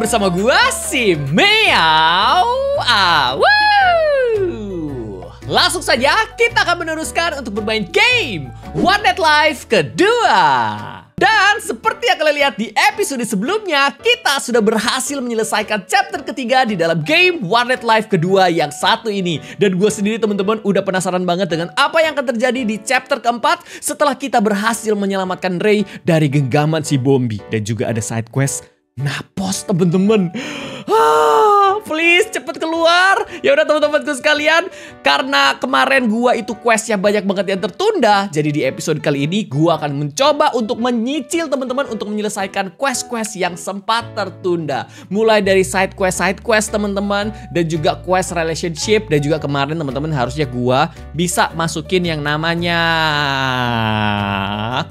bersama gua si MiawAug. Langsung saja kita akan meneruskan untuk bermain game Warnet Life kedua. Dan seperti yang kalian lihat di episode sebelumnya, kita sudah berhasil menyelesaikan chapter ketiga di dalam game Warnet Life kedua yang satu ini. Dan gue sendiri teman-teman udah penasaran banget dengan apa yang akan terjadi di chapter keempat setelah kita berhasil menyelamatkan Ray dari genggaman si Bombi. Dan juga ada side quest Napos teman-teman. Please cepet keluar. Ya udah teman-temanku sekalian, karena kemarin gua itu questnya banyak banget yang tertunda, jadi di episode kali ini gua akan mencoba untuk menyicil teman-teman untuk menyelesaikan quest-quest yang sempat tertunda. Mulai dari side quest teman-teman, dan juga quest relationship, dan juga kemarin teman-teman harusnya gua bisa masukin yang namanya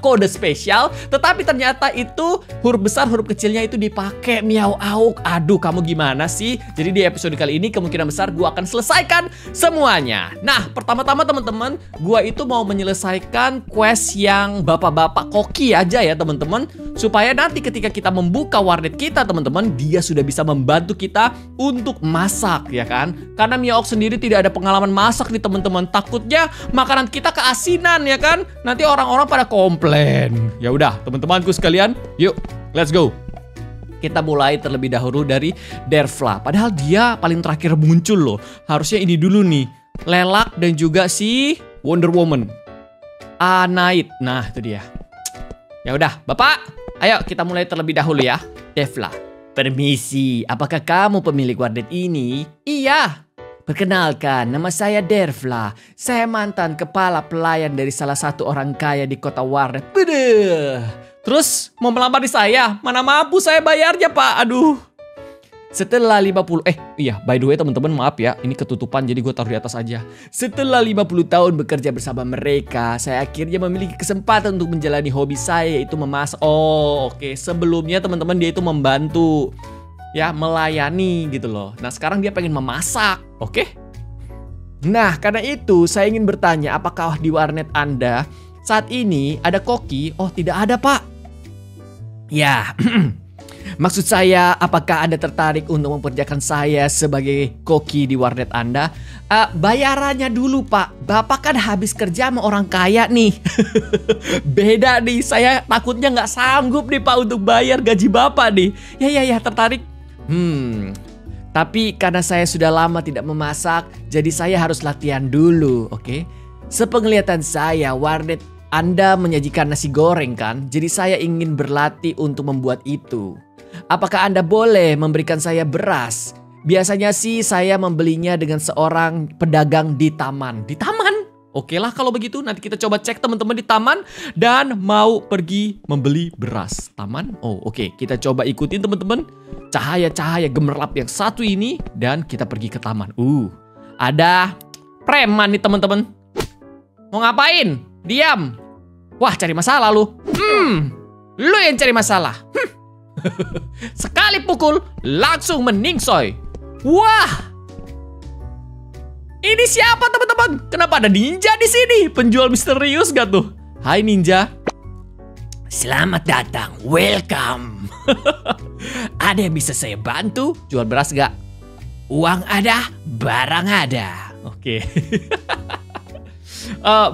kode spesial, tetapi ternyata itu huruf besar huruf kecilnya itu dipakai MiawAug. Aduh, kamu gimana sih? Jadi di episode kali ini kemungkinan besar gue akan selesaikan semuanya. Nah, pertama-tama teman-teman, gue itu mau menyelesaikan quest yang bapak-bapak koki aja ya teman-teman, supaya nanti ketika kita membuka warnet kita teman-teman, dia sudah bisa membantu kita untuk masak ya kan? Karena Miaok sendiri tidak ada pengalaman masak nih teman-teman, takutnya makanan kita keasinan ya kan? Nanti orang-orang pada komplain. Ya udah teman-temanku sekalian, yuk let's go. Kita mulai terlebih dahulu dari Derfla. Padahal dia paling terakhir muncul loh. Harusnya ini dulu nih. Lelak dan juga si Wonder Woman. Anait. Nah, itu dia. Ya udah, Bapak. Ayo kita mulai terlebih dahulu ya. Derfla. Permisi, apakah kamu pemilik wardet ini? Iya. Perkenalkan, nama saya Derfla. Saya mantan kepala pelayan dari salah satu orang kaya di kota Wardet. Terus mau melamar di saya? Mana mampu saya bayarnya, Pak. Aduh. Setelah 50... iya, by the way teman-teman, maaf ya. Ini ketutupan, jadi gue taruh di atas aja. Setelah 50 tahun bekerja bersama mereka, saya akhirnya memiliki kesempatan untuk menjalani hobi saya, yaitu memasak. Oh, oke. Sebelumnya teman-teman, dia itu membantu, ya, melayani gitu loh. Nah, sekarang dia pengen memasak. Oke. Nah, karena itu saya ingin bertanya, apakah di warnet Anda saat ini ada koki? Oh, tidak ada, Pak. Ya. Maksud saya, apakah Anda tertarik untuk memperkerjakan saya sebagai koki di warnet Anda? Bayarannya dulu, Pak. Bapak kan habis kerja sama orang kaya nih. Beda nih. Saya takutnya nggak sanggup nih, Pak, untuk bayar gaji Bapak nih. Ya, tertarik. Tapi karena saya sudah lama tidak memasak, jadi saya harus latihan dulu, oke? Sepenglihatan saya, warnet Anda menyajikan nasi goreng kan? Jadi saya ingin berlatih untuk membuat itu. Apakah Anda boleh memberikan saya beras? Biasanya sih saya membelinya dengan seorang pedagang di taman. Di taman? Oke lah kalau begitu, nanti kita coba cek teman-teman di taman dan mau pergi membeli beras. Taman? Oh, oke. Kita coba ikutin teman-teman cahaya-cahaya gemerlap yang satu ini dan kita pergi ke taman. Ada preman nih teman-teman. Mau ngapain? Diam. Wah, cari masalah lu. Lu yang cari masalah. Sekali pukul langsung meningsoy. Wah. Ini siapa teman-teman? Kenapa ada ninja di sini? Penjual misterius gak tuh? Hai ninja. Selamat datang, welcome. Ada yang bisa saya bantu? Jual beras gak? Uang ada, barang ada. Oke.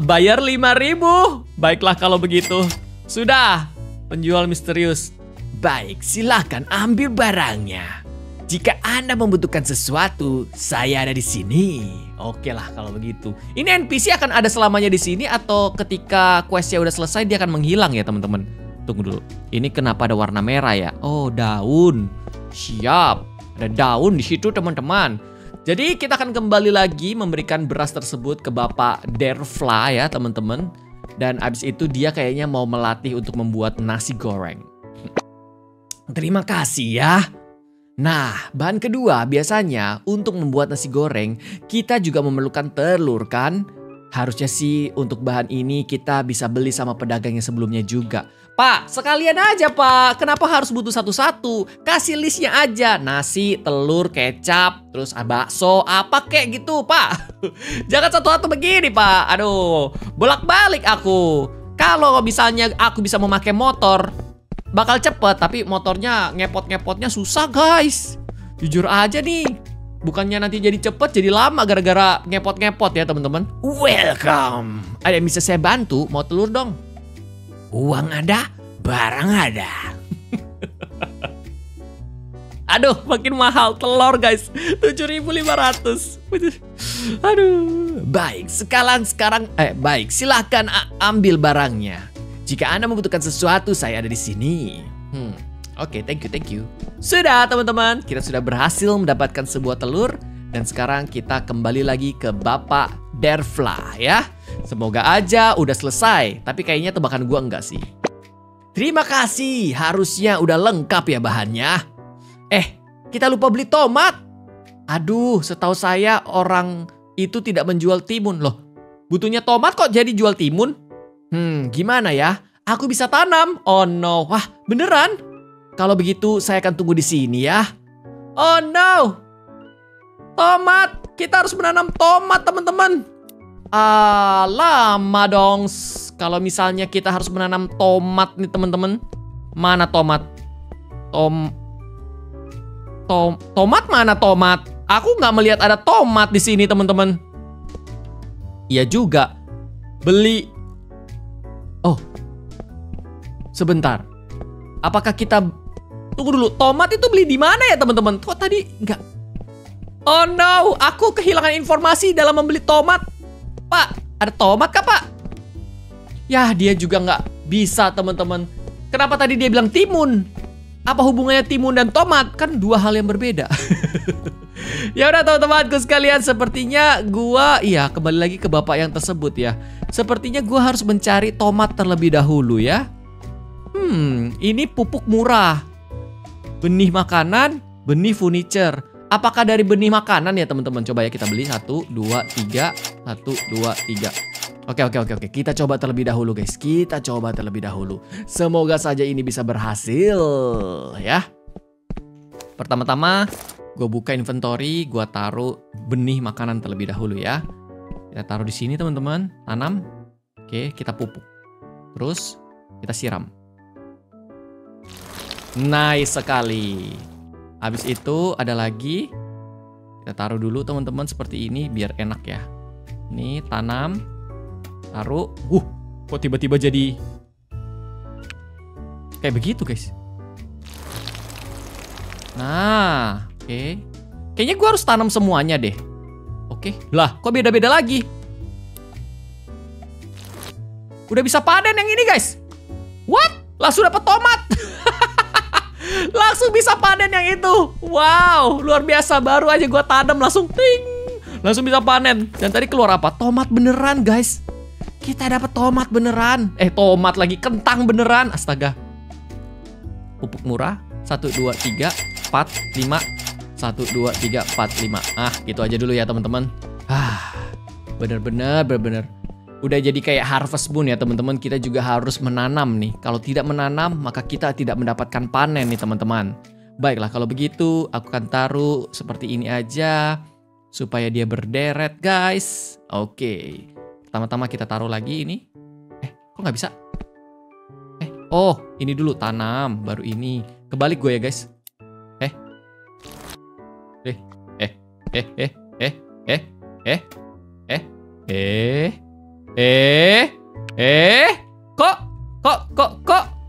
Bayar 5.000. Baiklah kalau begitu. Sudah, penjual misterius. Baik, silahkan ambil barangnya. Jika Anda membutuhkan sesuatu, saya ada di sini. Oke lah kalau begitu. Ini NPC akan ada selamanya di sini atau ketika questnya udah selesai dia akan menghilang ya teman-teman? Tunggu dulu. Ini kenapa ada warna merah ya? Oh, daun. Siap. Ada daun di situ teman-teman. Jadi kita akan kembali lagi memberikan beras tersebut ke Bapak Derfla ya teman-teman. Dan abis itu dia kayaknya mau melatih untuk membuat nasi goreng. Terima kasih ya. Nah, bahan kedua biasanya untuk membuat nasi goreng kita juga memerlukan telur kan? Harusnya sih untuk bahan ini kita bisa beli sama pedagang yang sebelumnya juga. Pak, sekalian aja Pak, kenapa harus butuh satu-satu? Kasih listnya aja, nasi, telur, kecap, terus bakso, apa kek gitu Pak. Jangan satu-satu begini Pak, aduh bolak-balik aku. Kalau misalnya aku bisa memakai motor, bakal cepet, tapi motornya ngepot-ngepotnya susah, guys. Jujur aja nih, bukannya nanti jadi cepet, jadi lama gara-gara ngepot-ngepot ya, teman-teman. Welcome. Ada yang bisa saya bantu? Mau telur dong? Uang ada, barang ada. Aduh, makin mahal telur, guys. 7.500. Aduh. Baik, baik, silahkan ambil barangnya. Jika Anda membutuhkan sesuatu, saya ada di sini. Oke, thank you. Sudah, teman-teman, kita sudah berhasil mendapatkan sebuah telur. Dan sekarang kita kembali lagi ke Bapak Derfla ya. Semoga aja udah selesai. Tapi kayaknya tebakan gua enggak sih. Terima kasih, harusnya udah lengkap ya bahannya. Kita lupa beli tomat. Aduh, setahu saya orang itu tidak menjual timun. Loh, butuhnya tomat kok jadi jual timun? Gimana ya? Aku bisa tanam? Oh no, wah beneran? Kalau begitu saya akan tunggu di sini ya. Oh no, tomat. Kita harus menanam tomat, teman-teman. Lama dong. Kalau misalnya kita harus menanam tomat nih, teman-teman. Mana tomat? Tomat mana tomat? Aku nggak melihat ada tomat di sini, teman-teman. Iya juga. Beli. Oh, sebentar. Apakah kita tunggu dulu, tomat itu beli di mana ya, teman-teman? Kok tadi nggak? Oh no, aku kehilangan informasi dalam membeli tomat. Pak, ada tomat kah, Pak? Yah, dia juga nggak bisa, teman-teman. Kenapa tadi dia bilang timun? Apa hubungannya timun dan tomat? Kan dua hal yang berbeda. Ya udah, teman-temanku sekalian, sepertinya gua kembali lagi ke bapak yang tersebut ya. Sepertinya gua harus mencari tomat terlebih dahulu ya. Ini pupuk murah. Benih makanan, benih furniture. Apakah dari benih makanan ya, teman-teman? Coba ya kita beli 1, 2, 3. 1, 2, 3. Oke. Kita coba terlebih dahulu, guys. Semoga saja ini bisa berhasil ya. Pertama-tama gue buka inventory, gue taruh benih makanan terlebih dahulu ya. Kita taruh di sini, teman-teman. Tanam. Oke, kita pupuk. Terus kita siram. Nice sekali. Habis itu ada lagi. Kita taruh dulu, teman-teman, seperti ini biar enak ya. Ini tanam. Taruh. Kok tiba-tiba jadi kayak begitu, guys. Nah, oke. Kayaknya gue harus tanam semuanya deh. Oke. Lah, kok beda-beda lagi? Udah bisa panen yang ini, guys. What? Langsung dapet tomat. Langsung bisa panen yang itu. Wow, luar biasa. Baru aja gue tanam langsung ting, langsung bisa panen. Dan tadi keluar apa? Tomat beneran, guys. Kita dapat tomat beneran. Tomat lagi, kentang beneran. Astaga. Pupuk murah. 1, 2, 3, 4, 5. 1, 2, 3, 4, 5. Gitu aja dulu ya, teman-teman. Bener-bener. Udah jadi kayak harvest moon ya, teman-teman. Kita juga harus menanam nih. Kalau tidak menanam, maka kita tidak mendapatkan panen nih, teman-teman. Baiklah, kalau begitu aku akan taruh seperti ini aja supaya dia berderet, guys. Oke. Pertama-tama kita taruh lagi ini. Kok nggak bisa? Oh, ini dulu tanam, baru ini. Kebalik gue ya, guys.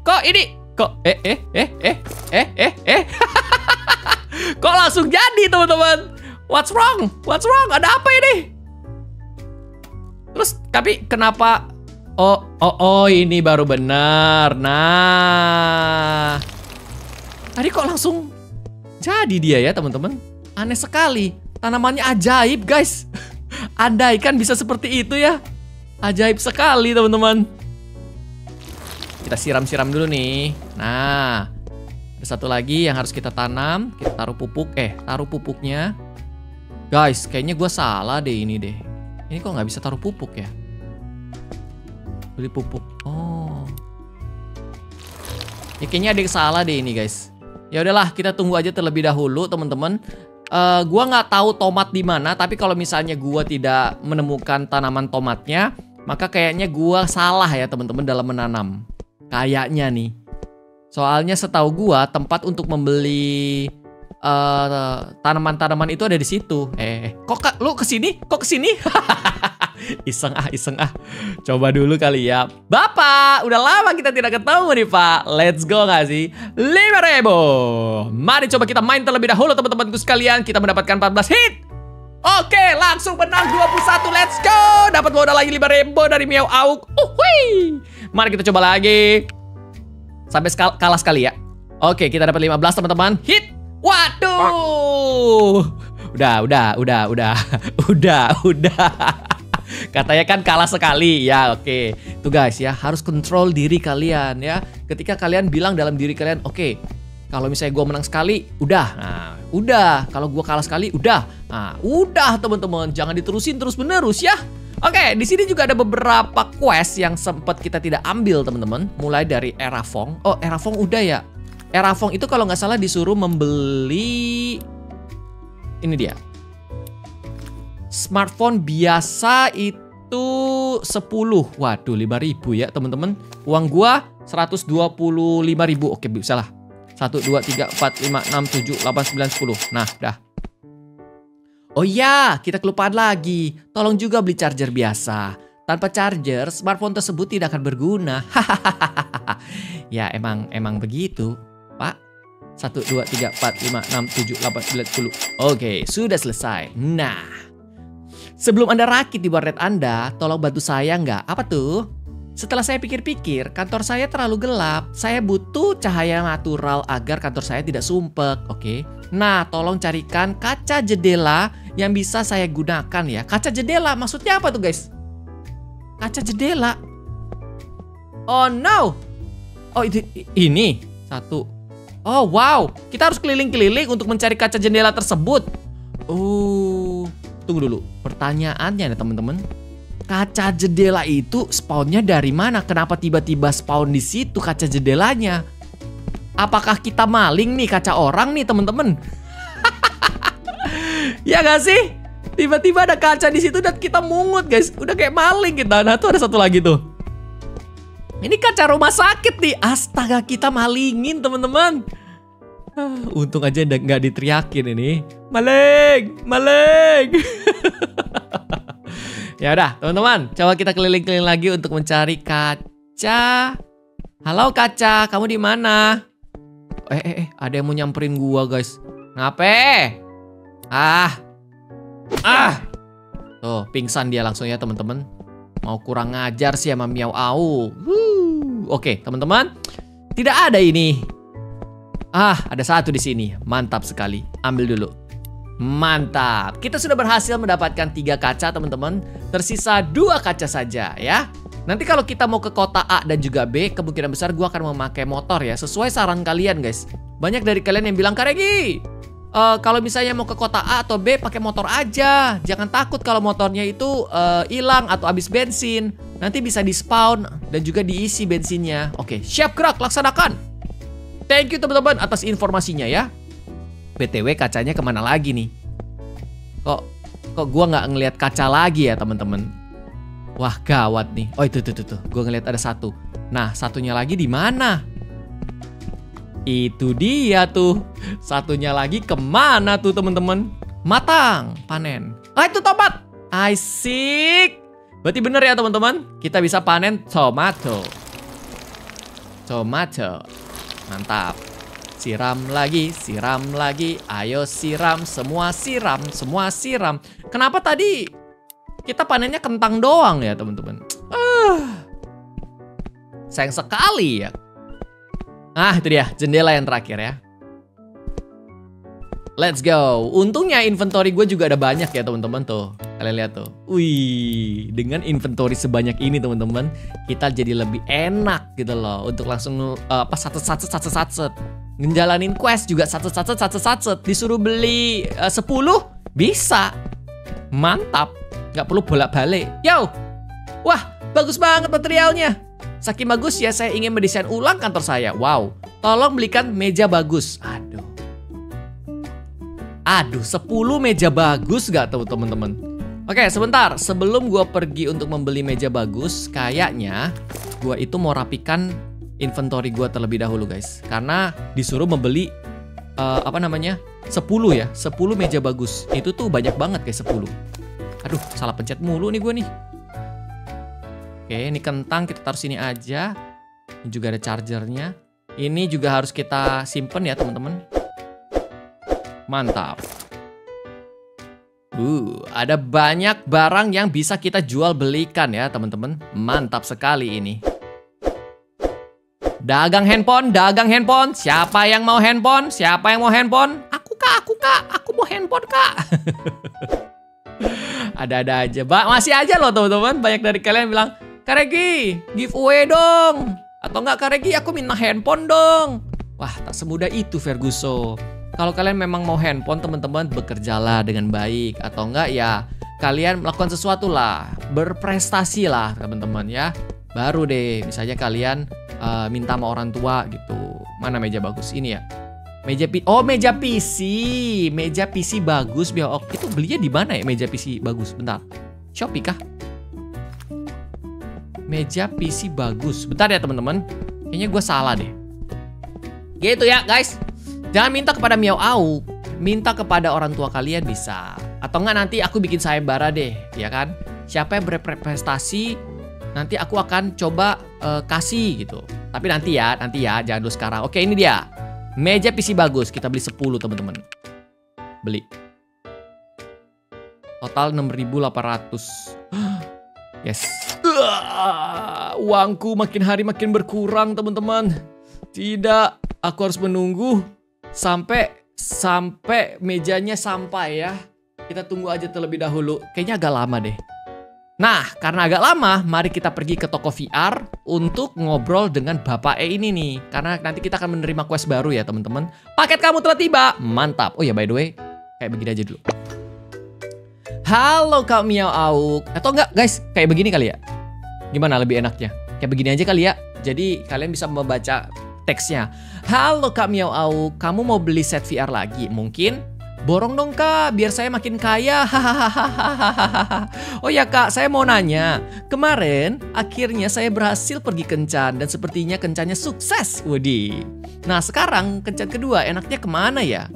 Kok ini? Kok langsung jadi, teman-teman? What's wrong? Ada apa ini? Terus tapi kenapa? Oh, ini baru benar. Nah. Tadi kok langsung jadi dia ya, teman-teman? Aneh sekali. Tanamannya ajaib, guys. Andaikan bisa seperti itu ya. Ajaib sekali, teman-teman. Kita siram-siram dulu nih. Nah, ada satu lagi yang harus kita tanam. Kita taruh pupuk. Taruh pupuknya. Guys, kayaknya gue salah deh ini deh. Ini kok nggak bisa taruh pupuk ya? Beli pupuk. Oh. Ya, kayaknya ada yang salah deh ini, guys. Ya udahlah, kita tunggu aja terlebih dahulu, teman-teman. Gua nggak tahu tomat di mana, tapi kalau misalnya gua tidak menemukan tanaman tomatnya, maka kayaknya gua salah ya, teman-teman, dalam menanam. Kayaknya nih. Soalnya setahu gua tempat untuk membeli tanaman-tanaman itu ada di situ. Kok Kak, lu kesini? Kok kesini? Iseng ah. Coba dulu kali ya. Bapak, udah lama kita tidak ketemu nih Pak. Let's go gak sih? 5.000. Mari coba kita main terlebih dahulu teman-temanku sekalian. Kita mendapatkan 14 hit. Oke, langsung menang 21. Let's go. Dapat modal lagi 5.000 dari MiawAug. Uhui. Mari kita coba lagi. Sampai kalah sekali ya. Oke, kita dapat 15 teman-teman. Hit. Waduh. Udah. Katanya kan kalah sekali. Ya, oke. Tuh guys ya, harus kontrol diri kalian ya. Ketika kalian bilang dalam diri kalian, oke, kalau misalnya gue menang sekali, udah. Nah, udah. Kalau gue kalah sekali, udah. Nah, udah teman-teman. Jangan diterusin terus-menerus ya. Oke, di sini juga ada beberapa quest yang sempat kita tidak ambil teman-teman. Mulai dari Era Fong. Oh, Era Fong udah ya. Era Fong itu kalau nggak salah disuruh membeli. Ini dia. Smartphone biasa itu 10. Waduh, 5.000 ya teman-teman. Uang gua 125.000. Oke, salah. 1, 2, 3, 4, 5, 6, 7, 8, 9, 10. Nah, dah. Oh iya, kita kelupaan lagi. Tolong juga beli charger biasa. Tanpa charger, smartphone tersebut tidak akan berguna. Ya, emang begitu, Pak. 1, 2, 3, 4, 5, 6, 7, 8, 9, 10. Oke, sudah selesai. Nah, sebelum Anda rakit di warnet Anda, tolong bantu saya nggak? Apa tuh? Setelah saya pikir-pikir, kantor saya terlalu gelap. Saya butuh cahaya natural agar kantor saya tidak sumpek. Oke. Nah, tolong carikan kaca jendela yang bisa saya gunakan ya. Kaca jendela maksudnya apa tuh, guys? Kaca jendela. Oh no. Oh, itu ini. Satu. Oh, wow. Kita harus keliling-keliling untuk mencari kaca jendela tersebut. Oh, tunggu dulu. Pertanyaannya ya, teman-teman. Kaca jendela itu spawnnya dari mana? Kenapa tiba-tiba spawn di situ kaca jendelanya? Apakah kita maling nih kaca orang nih temen-temen? Ya gak sih? Tiba-tiba ada kaca di situ dan kita mungut guys. Udah kayak maling kita. Nah tuh ada satu lagi tuh. Ini kaca rumah sakit nih. Astaga, kita malingin temen-temen. Untung aja nggak diteriakin ini. Maling. Ya udah, teman-teman, coba kita keliling-keliling lagi untuk mencari kaca. Halo kaca, kamu di mana? Ada yang mau nyamperin gua, guys. Ngapain? Tuh, pingsan dia langsung ya, teman-teman. Mau kurang ngajar sih sama MiawAug. Oke, teman-teman. Tidak ada ini. Ada satu di sini. Mantap sekali. Ambil dulu. Mantap, kita sudah berhasil mendapatkan 3 kaca teman-teman. Tersisa 2 kaca saja ya. Nanti kalau kita mau ke kota A dan juga B, kemungkinan besar gue akan memakai motor ya. Sesuai saran kalian guys. Banyak dari kalian yang bilang, Karegi, kalau misalnya mau ke kota A atau B pakai motor aja. Jangan takut kalau motornya itu hilang atau habis bensin. Nanti bisa di spawn dan juga diisi bensinnya. Oke, siap gerak, laksanakan. Thank you teman-teman atas informasinya ya. BTW kacanya kemana lagi nih? Kok gue nggak ngelihat kaca lagi ya teman-teman? Wah gawat nih. Oh itu. Gue ngelihat ada satu. Nah satunya lagi di mana? Itu dia tuh. Satunya lagi kemana tuh teman-teman? Matang, panen. Ah itu tomat. Asik. Berarti bener ya teman-teman? Kita bisa panen tomato. Tomato. Mantap. Siram lagi, ayo siram semua. Kenapa tadi kita panennya kentang doang ya teman-teman? Sayang sekali ya. Itu dia jendela yang terakhir ya. Let's go. Untungnya inventory gue juga ada banyak ya teman-teman tuh. Kalian lihat tuh. Wih, dengan inventory sebanyak ini teman-teman, kita jadi lebih enak gitu loh untuk langsung satset. Ngejalanin quest juga satset. Disuruh beli 10 bisa. Mantap. Gak perlu bolak-balik. Yo. Wah, bagus banget materialnya. Saking bagus ya, saya ingin mendesain ulang kantor saya. Wow. Tolong belikan meja bagus. Aduh, 10 meja bagus gak tuh teman-teman? Oke, sebentar. Sebelum gue pergi untuk membeli meja bagus, kayaknya gue itu mau rapikan inventory gue terlebih dahulu guys, karena disuruh membeli apa namanya 10 ya, 10 meja bagus. Itu tuh banyak banget guys, 10. Aduh, salah pencet mulu nih gue nih. Oke, ini kentang kita taruh sini aja. Ini juga ada chargernya. Ini juga harus kita simpen ya teman-teman. Mantap. Ada banyak barang yang bisa kita jual belikan ya teman-teman. Mantap sekali ini. Dagang handphone, dagang handphone. Siapa yang mau handphone? Siapa yang mau handphone? Aku kak, aku kak, aku mau handphone kak. Ada-ada aja. Masih aja loh teman-teman. Banyak dari kalian bilang, Karegi, giveaway dong. Atau enggak Karegi, aku minta handphone dong. Wah, tak semudah itu Verguso. Kalau kalian memang mau handphone teman-teman, bekerjalah dengan baik. Atau enggak ya, kalian melakukan sesuatu lah, berprestasi lah teman-teman ya. Baru deh, misalnya kalian minta sama orang tua gitu. Mana meja bagus ini ya? Meja meja PC. Meja PC bagus Miaok. Itu belinya di mana ya meja PC bagus? Bentar, Shopee kah? Meja PC bagus. Bentar ya teman-teman, kayaknya gue salah deh. Gitu ya guys. Jangan minta kepada MiawAug, minta kepada orang tua kalian bisa. Atau enggak nanti aku bikin sayembara deh, ya kan? Siapa yang berprestasi, nanti aku akan coba kasih gitu. Tapi nanti ya, jangan dulu sekarang. Oke, ini dia. Meja PC bagus, kita beli 10 teman-teman. Beli. Total 6.800. Yes. Uangku makin hari makin berkurang teman-teman. Tidak, aku harus menunggu sampai mejanya sampai ya. Kita tunggu aja terlebih dahulu. Kayaknya agak lama deh. Nah, karena agak lama, mari kita pergi ke toko VR untuk ngobrol dengan Bapak E ini nih. Karena nanti kita akan menerima quest baru ya teman-teman. Paket kamu telah tiba. Mantap. Oh ya, by the way, kayak begini aja dulu. Halo Kak MiawAug. Atau enggak guys, kayak begini kali ya. Gimana lebih enaknya? Kayak begini aja kali ya. Jadi kalian bisa membaca teksnya. Halo Kak MiawAug, kamu mau beli set VR lagi? Mungkin? Borong dong Kak, biar saya makin kaya. Hahaha. Oh ya Kak, saya mau nanya. Kemarin akhirnya saya berhasil pergi kencan dan sepertinya kencannya sukses. Wadi. Nah sekarang kencan kedua enaknya kemana ya?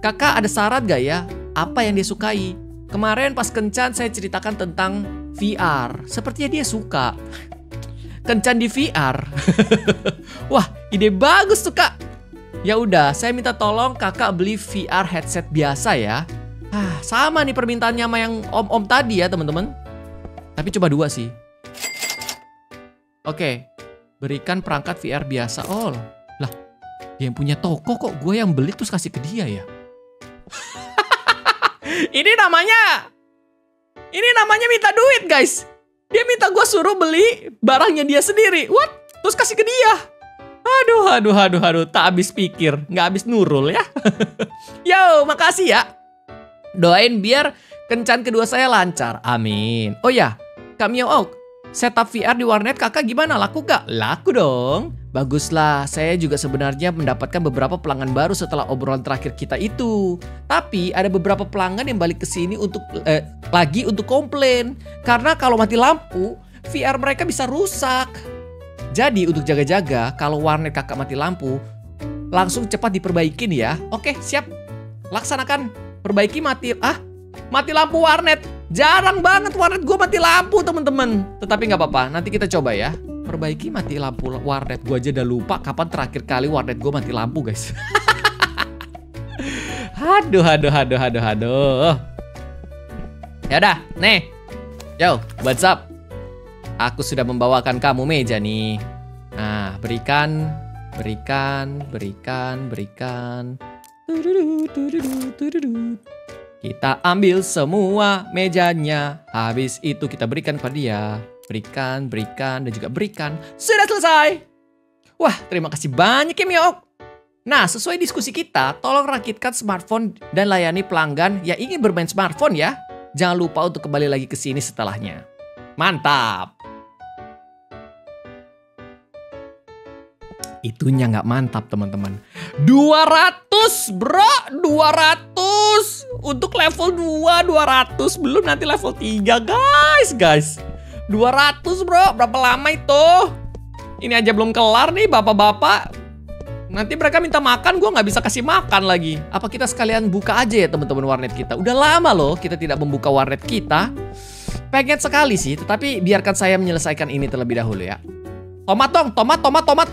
Kakak ada saran gak ya? Apa yang dia sukai? Kemarin pas kencan saya ceritakan tentang VR. Sepertinya dia suka. Kencan di VR. Wah, ide bagus tuh Kak. Ya udah, saya minta tolong Kakak beli VR headset biasa ya. Ah, sama nih permintaannya sama yang om-om tadi ya, teman-teman. Tapi coba dua sih. Oke. Berikan perangkat VR biasa. Oh, lah. Dia yang punya toko kok gue yang beli terus kasih ke dia ya. Ini namanya minta duit, guys. Dia minta gue suruh beli barangnya dia sendiri. What? Terus kasih ke dia. Aduh. Tak habis pikir. Nggak habis nurul ya. Yo, makasih ya. Doain biar kencan kedua saya lancar. Amin. Oh ya, Kak MiawAug, setup VR di warnet kakak gimana? Laku gak? Laku dong. Baguslah, saya juga sebenarnya mendapatkan beberapa pelanggan baru setelah obrolan terakhir kita itu. Tapi ada beberapa pelanggan yang balik ke sini lagi untuk komplain. Karena kalau mati lampu, VR mereka bisa rusak. Jadi untuk jaga-jaga, kalau warnet kakak mati lampu, langsung cepat diperbaikin ya. Oke, siap. Laksanakan. Perbaiki mati lampu warnet. Jarang banget warnet gue mati lampu teman-teman. Tetapi nggak apa-apa, nanti kita coba ya. Perbaiki mati lampu warnet. Gue aja udah lupa kapan terakhir kali warnet gue mati lampu guys. Aduh. Yaudah, nih. Yo, what's up? Aku sudah membawakan kamu meja nih. Nah, berikan. Kita ambil semua mejanya. Habis itu kita berikan kepada dia. Berikan, dan juga berikan. Sudah selesai. Wah, terima kasih banyak ya Miaok. Nah, sesuai diskusi kita, tolong rakitkan smartphone dan layani pelanggan yang ingin bermain smartphone ya. Jangan lupa untuk kembali lagi ke sini setelahnya. Mantap. Itunya nggak mantap teman-teman. 200 bro, 200 untuk level 2, 200 belum nanti level 3 guys. 200 bro, berapa lama itu? Ini aja belum kelar nih bapak-bapak. Nanti mereka minta makan, gue nggak bisa kasih makan lagi. Apa kita sekalian buka aja ya teman-teman warnet kita? Udah lama loh kita tidak membuka warnet kita. Pengen sekali sih, tetapi biarkan saya menyelesaikan ini terlebih dahulu ya. Tomat dong, tomat, tomat, tomat.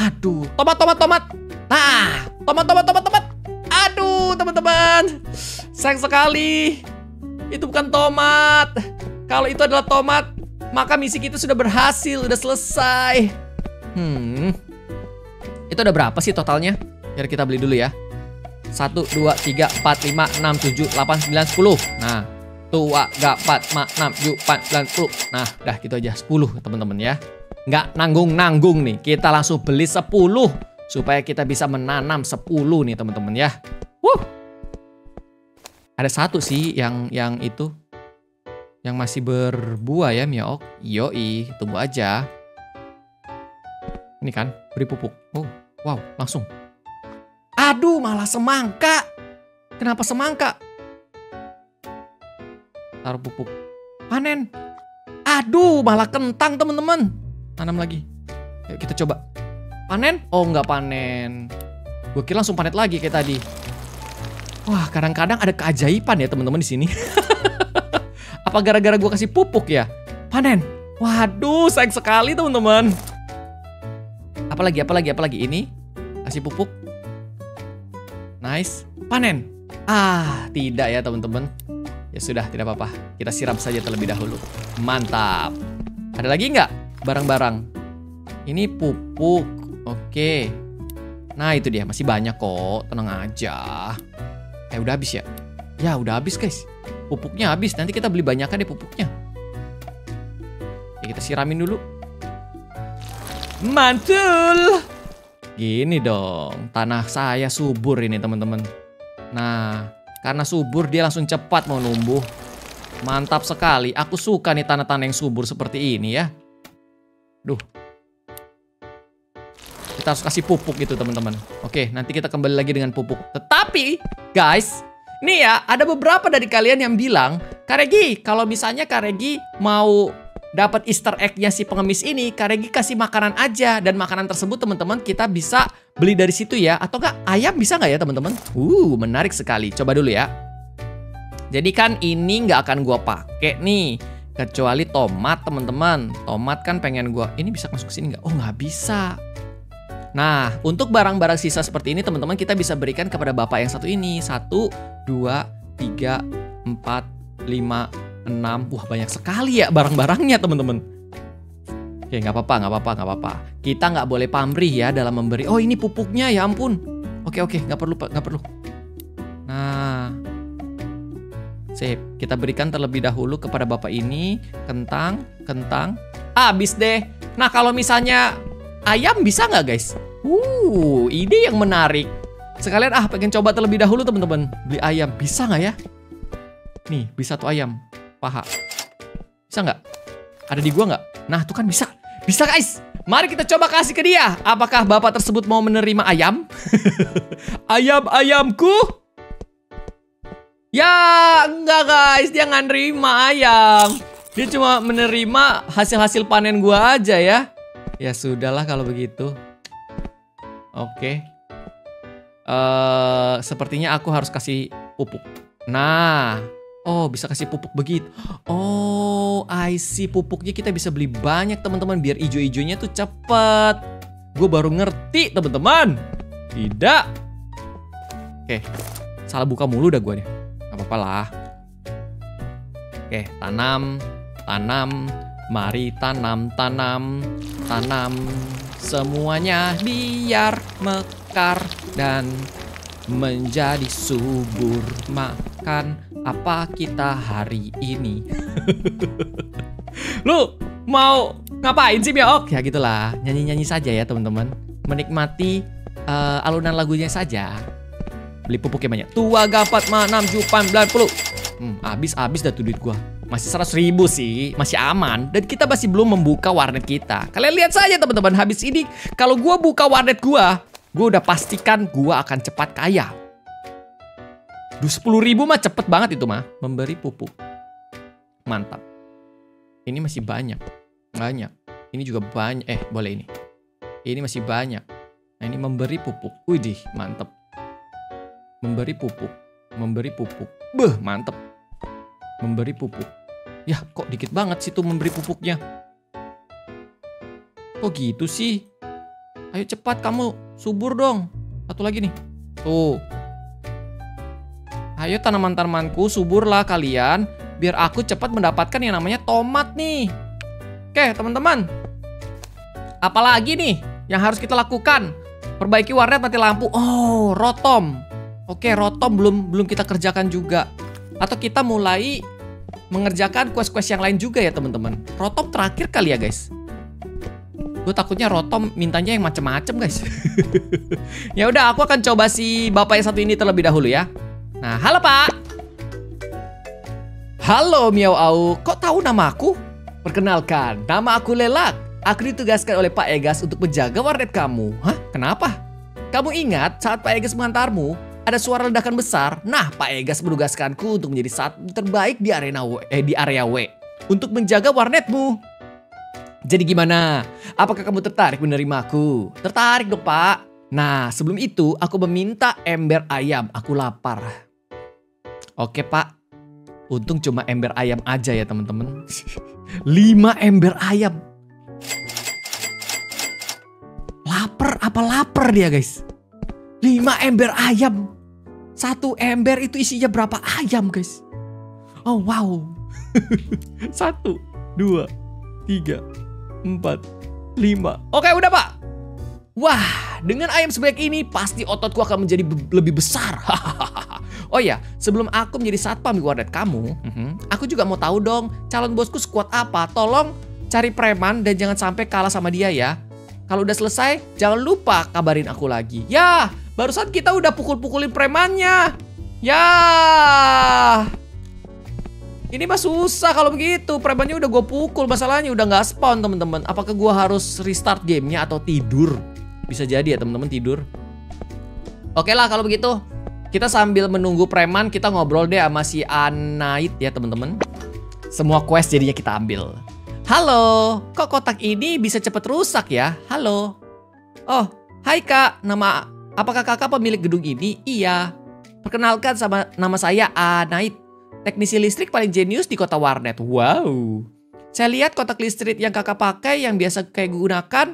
Aduh, tomat, tomat, tomat. Nah, tomat, tomat, tomat, tomat. Aduh, teman-teman. Sayang sekali. Itu bukan tomat. Kalau itu adalah tomat, maka misi kita sudah berhasil, udah selesai. Itu ada berapa sih totalnya? Biar kita beli dulu ya. 1, 2, 3, 4, 5, 6, 7, 8, 9, 10. Nah, tua, gak, 4, 5, 6, 7, 8, 9, 10. Nah, dah gitu aja, 10 teman-teman ya. Nggak nanggung-nanggung nih. Kita langsung beli 10. Supaya kita bisa menanam 10 nih teman-teman ya. Ada satu sih yang itu. Yang masih berbuah ya, Miaok. Yoi, tunggu aja. Ini kan, beri pupuk. Oh, wow, langsung. Aduh, malah semangka. Kenapa semangka? Taruh pupuk. Panen. Aduh, malah kentang, teman-teman. Tanam lagi. Yuk, kita coba. Panen? Oh, nggak panen. Gue kira langsung panen lagi kayak tadi. Wah, kadang-kadang ada keajaiban ya, teman-teman, di sini. Apa gara-gara gue kasih pupuk ya? Panen. Waduh, sayang sekali, teman-teman. Apalagi ini kasih pupuk. Nice. Panen. Ah, tidak ya teman-teman. Ya sudah, tidak apa-apa. Kita siram saja terlebih dahulu. Mantap. Ada lagi nggak barang-barang? Ini pupuk. Oke. Nah, itu dia. Masih banyak kok. Tenang aja. Udah habis ya? Ya, udah habis guys. Pupuknya habis. Nanti kita beli banyaknya deh pupuknya. Ya, kita siramin dulu. Mantul. Gini dong. Tanah saya subur ini teman-teman. Nah, karena subur dia langsung cepat mau numbuh. Mantap sekali. Aku suka nih tanah-tanah yang subur seperti ini ya. Duh. Kita harus kasih pupuk gitu teman-teman. Oke, nanti kita kembali lagi dengan pupuk. Tetapi, guys, nih ya, ada beberapa dari kalian yang bilang, Karegi, kalau misalnya Karegi mau dapat Easter egg-nya si pengemis ini, Karegi kasih makanan aja. Dan makanan tersebut teman-teman kita bisa beli dari situ ya. Atau nggak ayam bisa nggak ya teman-teman? Menarik sekali. Coba dulu ya. Jadi kan ini nggak akan gua pakai nih, kecuali tomat teman-teman. Tomat kan pengen gua. Ini bisa masuk ke sini nggak? Oh nggak bisa. Nah untuk barang-barang sisa seperti ini teman-teman kita bisa berikan kepada bapak yang satu ini. 1, 2, 3, 4, 5, 6. Wah banyak sekali ya barang-barangnya teman-teman. Oke nggak apa-apa, nggak apa-apa, nggak apa-apa. Kita nggak boleh pamrih ya dalam memberi. Oh ini pupuknya ya ampun. Oke oke nggak perlu, nggak perlu. Nah, sip, kita berikan terlebih dahulu kepada bapak ini. Kentang, kentang. Abis deh. Nah kalau misalnya ayam bisa nggak guys? Ide yang menarik. Sekalian pengen coba terlebih dahulu teman-teman. Beli ayam bisa nggak ya? Nih beli satu ayam. Paha. Bisa nggak? Ada di gua nggak? Nah, tuh kan bisa. Bisa guys. Mari kita coba kasih ke dia. Apakah bapak tersebut mau menerima ayam? Ayam-ayamku? Ya, enggak guys. Dia nggak nerima ayam. Dia cuma menerima hasil-hasil panen gua aja ya. Ya sudahlah kalau begitu. Oke. Sepertinya aku harus kasih pupuk. Nah. Oh, bisa kasih pupuk begitu. Oh, I see. Pupuknya kita bisa beli banyak, teman-teman. Biar ijo-ijonya tuh cepet. Gue baru ngerti, teman-teman. Tidak. Oke. Salah buka mulu dah gue nih. Gak apa-apa lah. Oke, tanam. Tanam. Mari tanam, tanam. Tanam. Semuanya biar mekar dan menjadi subur. Makan. Apa kita hari ini? Lu mau ngapain sih Miaok? Ya gitulah, nyanyi-nyanyi saja ya teman-teman. Menikmati alunan lagunya saja. Beli pupuknya banyak. 2, 4, 6, 7, 8, 9, 10. Abis dah tuh duit gua. Masih 100.000 sih, masih aman. Dan kita masih belum membuka warnet kita. Kalian lihat saja teman-teman, habis ini kalau gua buka warnet gua udah pastikan gua akan cepat kaya. 10.000 mah cepet banget itu mah. Memberi pupuk. Mantap. Ini masih banyak. Ini juga banyak. Boleh ini. Ini masih banyak. Nah, ini memberi pupuk. Widih, mantep. Memberi pupuk. Memberi pupuk. Beuh, mantep. Memberi pupuk. Yah, kok dikit banget sih tuh memberi pupuknya. Kok gitu sih? Ayo cepat kamu. Subur dong. Satu lagi nih. Tuh. Ayo tanaman-tanamanku, suburlah kalian. Biar aku cepat mendapatkan yang namanya tomat nih. Oke, teman-teman. Apalagi nih yang harus kita lakukan? Perbaiki warnet mati lampu. Oh, Rotom. Oke, Rotom belum kita kerjakan juga. Atau kita mulai mengerjakan quest-quest yang lain juga ya, teman-teman. Rotom terakhir kali ya, guys. Gue takutnya Rotom mintanya yang macem-macem, guys. Ya udah, aku akan coba si bapak yang satu ini terlebih dahulu ya. Nah, halo, Pak. Halo, MiawAug. Kok tahu nama aku? Perkenalkan, nama aku Lelak. Aku ditugaskan oleh Pak Egas untuk menjaga warnet kamu. Hah? Kenapa? Kamu ingat saat Pak Egas mengantarmu, ada suara ledakan besar? Nah, Pak Egas menugaskanku untuk menjadi satpam terbaik di area W untuk menjaga warnetmu. Jadi gimana? Apakah kamu tertarik menerimaku? Tertarik dong, Pak. Nah, sebelum itu aku meminta ember ayam. Aku lapar. Oke, Pak. Untung cuma ember ayam aja ya, teman-teman. 5 ember ayam. Laper apa lapar dia, guys? 5 ember ayam. Satu ember itu isinya berapa ayam, guys? Oh, wow. 1, 2, 3, 4, 5. Oke, udah, Pak. Wah, dengan ayam sebanyak ini pasti ototku akan menjadi lebih besar. Oh ya, sebelum aku menjadi satpam di warnet kamu, aku juga mau tahu dong calon bosku sekuat apa. Tolong cari preman dan jangan sampai kalah sama dia ya. Kalau udah selesai, jangan lupa kabarin aku lagi. Ya, barusan kita udah pukul-pukulin premannya. Ya, ini mah susah kalau begitu. Premannya udah gue pukul, masalahnya udah nggak spawn, teman-teman. Apakah gue harus restart gamenya atau tidur? Bisa jadi ya, teman-teman, tidur. Oke lah kalau begitu. Kita sambil menunggu preman, kita ngobrol deh sama si Anait ya, teman-teman. Semua quest jadinya kita ambil. Halo, kok kotak ini bisa cepet rusak ya? Halo. Oh, hai, Kak. Apakah Kakak pemilik gedung ini? Iya. Perkenalkan, nama saya Anait. Teknisi listrik paling jenius di kota warnet. Wow. Saya lihat kotak listrik yang Kakak pakai yang biasa kayak gunakan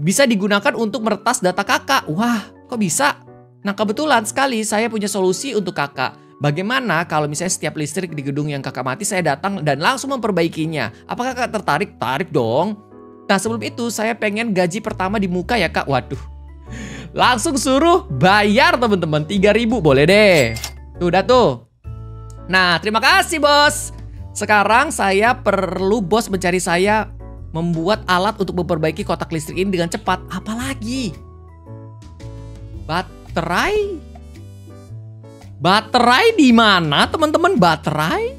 bisa digunakan untuk meretas data kakak. Wah, kok bisa? Nah, kebetulan sekali saya punya solusi untuk kakak. Bagaimana kalau misalnya setiap listrik di gedung yang kakak mati, saya datang dan langsung memperbaikinya. Apakah kakak tertarik? Tarik dong. Nah, sebelum itu saya pengen gaji pertama di muka ya, Kak. Waduh. Langsung suruh bayar, teman-teman. 3.000 boleh deh. Tuh, udah tuh. Nah, terima kasih, Bos. Sekarang saya perlu Bos mencari saya membuat alat untuk memperbaiki kotak listrik ini dengan cepat. Apalagi? Baterai di mana, teman-teman? Baterai?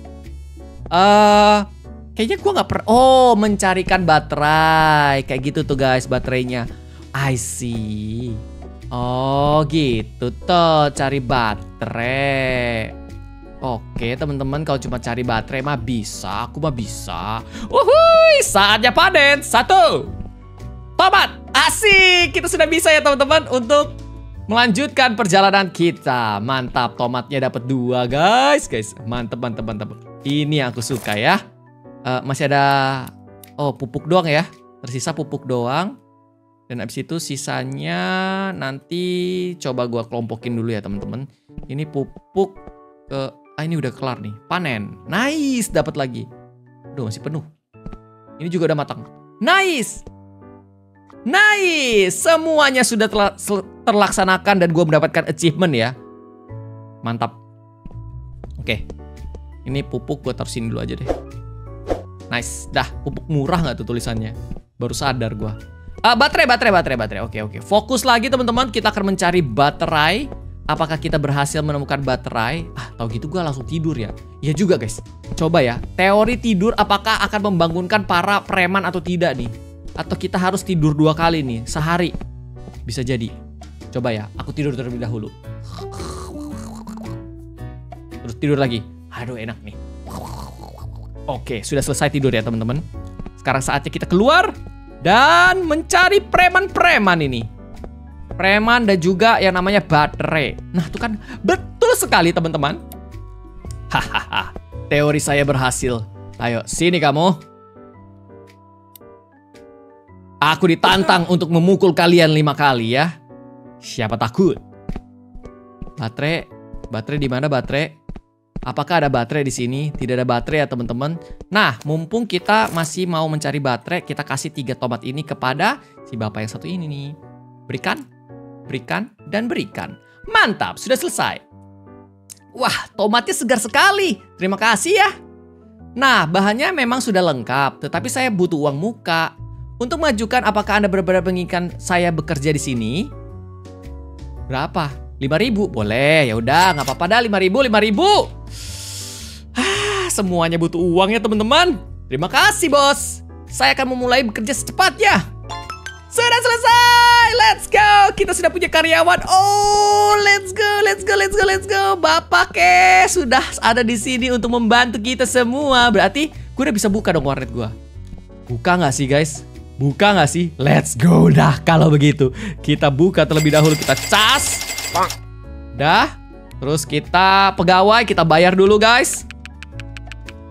Kayaknya gua nggak mencarikan baterai. Kayak gitu tuh, guys, baterainya. I see. Oh, gitu tuh, cari baterai. Oke, teman-teman, kalau cuma cari baterai mah bisa, aku mah bisa. Wuhui, saatnya panen. 1. Tomat. Asik, kita sudah bisa ya, teman-teman, untuk melanjutkan perjalanan kita. Mantap, tomatnya dapat 2, guys. Guys, mantep, mantep, mantep. Ini yang aku suka ya. Masih ada pupuk doang ya. Tersisa pupuk doang. Dan abis itu sisanya nanti coba gua kelompokin dulu ya, teman-teman. Ini pupuk ini udah kelar nih. Panen. Nice, dapat lagi. Aduh, masih penuh. Ini juga udah matang. Nice. Nice, semuanya sudah terlaksanakan dan gue mendapatkan achievement ya. Mantap. Oke, ini pupuk gue taruh sini dulu aja deh. Nice, dah. Pupuk murah nggak tuh tulisannya? Baru sadar gue. Baterai. Oke. Fokus lagi, teman-teman. Kita akan mencari baterai. Apakah kita berhasil menemukan baterai? Ah, tau gitu gue langsung tidur ya. Iya juga, guys. Coba ya. Teori tidur apakah akan membangunkan para preman atau tidak nih? Atau kita harus tidur 2 kali nih sehari? Bisa jadi. Coba ya, aku tidur terlebih dahulu. Terus tidur lagi. Aduh, enak nih. Oke, sudah selesai tidur ya, teman-teman. Sekarang saatnya kita keluar dan mencari preman-preman ini. Preman dan juga yang namanya baterai. Nah, itu kan betul sekali, teman-teman. Hahaha, teori saya berhasil. Ayo, sini kamu. Aku ditantang untuk memukul kalian 5 kali ya. Siapa takut? Baterai, baterai di mana baterai? Apakah ada baterai di sini? Tidak ada baterai ya teman-teman. Nah, mumpung kita masih mau mencari baterai, kita kasih 3 tomat ini kepada si bapak yang satu ini nih. Berikan, berikan, dan berikan. Mantap, sudah selesai. Wah, tomatnya segar sekali. Terima kasih ya. Nah, bahannya memang sudah lengkap, tetapi saya butuh uang muka. Untuk mengajukan apakah Anda benar-benar menginginkan saya bekerja di sini? Berapa? 5.000 boleh, ya udah nggak apa-apa dah. 5.000. Semuanya butuh uang ya teman-teman. Terima kasih bos. Saya akan memulai bekerja secepatnya. Sudah selesai. Let's go. Kita sudah punya karyawan. Oh, let's go, let's go, let's go, let's go. Bapak ke sudah ada di sini untuk membantu kita semua. Berarti gue udah bisa buka dong warnet gue. Buka nggak sih guys? Buka nggak sih? Let's go dah. Kalau begitu kita buka terlebih dahulu. Kita cas. Dah, terus kita pegawai, kita bayar dulu guys.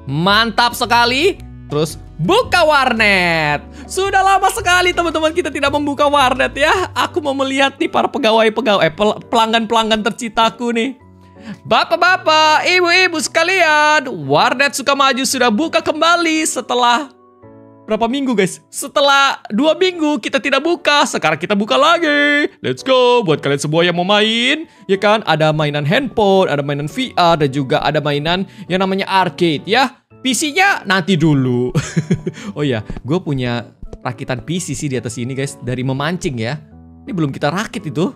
Mantap sekali. Terus buka warnet. Sudah lama sekali teman-teman kita tidak membuka warnet ya. Aku mau melihat nih para pegawai-pegawai, pelanggan-pelanggan tercintaku nih. Bapak-bapak, ibu-ibu sekalian, warnet Sukamaju sudah buka kembali setelah berapa minggu guys? Setelah 2 minggu kita tidak buka. Sekarang kita buka lagi. Let's go. Buat kalian semua yang mau main, ya kan? Ada mainan handphone, ada mainan VR, dan juga ada mainan yang namanya arcade ya. PC-nya nanti dulu. Oh ya, gue punya rakitan PC sih di atas ini guys. Dari memancing ya. Ini belum kita rakit itu.